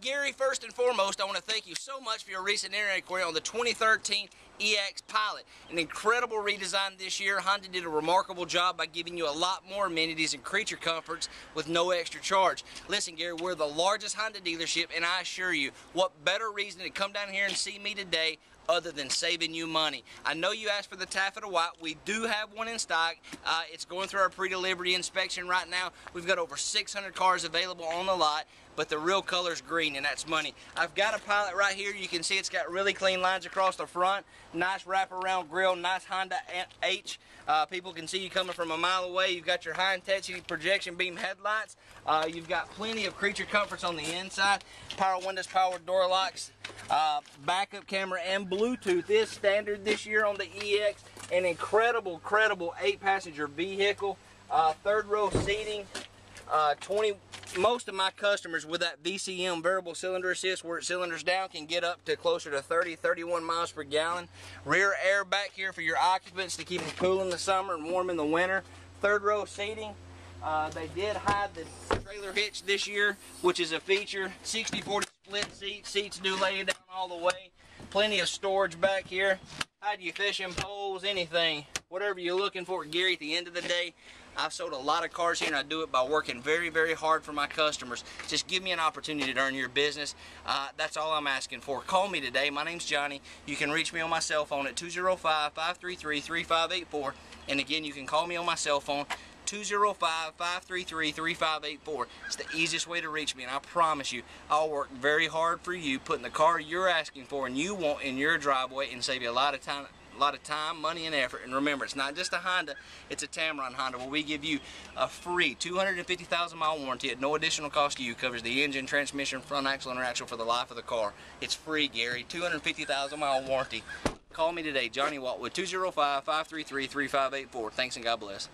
Gary, first and foremost, I want to thank you so much for your recent air inquiry on the 2013 EX Pilot. An incredible redesign this year. Honda did a remarkable job by giving you a lot more amenities and creature comforts with no extra charge. Listen, Gary, we're the largest Honda dealership, and I assure you, what better reason to come down here and see me today other than saving you money. I know you asked for the Taffeta White. We do have one in stock. It's going through our pre-delivery inspection right now. We've got over 600 cars available on the lot, but the real color's green, and that's money. I've got a Pilot right here. You can see it's got really clean lines across the front. Nice wraparound grille, nice Honda H. People can see you coming from a mile away. You've got your high intensity projection beam headlights. You've got plenty of creature comforts on the inside. Power windows, power door locks, backup camera, and Bluetooth is standard this year on the EX. An incredible 8-passenger vehicle. Third row seating. Most of my customers with that VCM, variable cylinder assist, where it cylinders down, can get up to closer to 30-31 miles per gallon. Rear air back here for your occupants to keep them cool in the summer and warm in the winter. Third row seating. They did hide the trailer hitch this year, which is a feature. 60-40 split seats. Seats do lay down all the way. Plenty of storage back here. Hide your fishing poles, anything. Whatever you're looking for, Gary, at the end of the day, I've sold a lot of cars here, and I do it by working very, very hard for my customers. Just give me an opportunity to earn your business. That's all I'm asking for. Call me today. My name's Johnny. You can reach me on my cell phone at 205-533-3584. And again, you can call me on my cell phone, 205-533-3584. It's the easiest way to reach me, and I promise you, I'll work very hard for you, putting the car you're asking for and you want in your driveway, and save you a lot of time, money, and effort. And remember, it's not just a Honda, it's a Tameron Honda, where we give you a free 250,000 mile warranty at no additional cost to you. Covers the engine, transmission, front axle, and rear axle for the life of the car. It's free, Gary. 250,000 mile warranty. Call me today, Johnny Watwood, 205-533-3584. Thanks and God bless.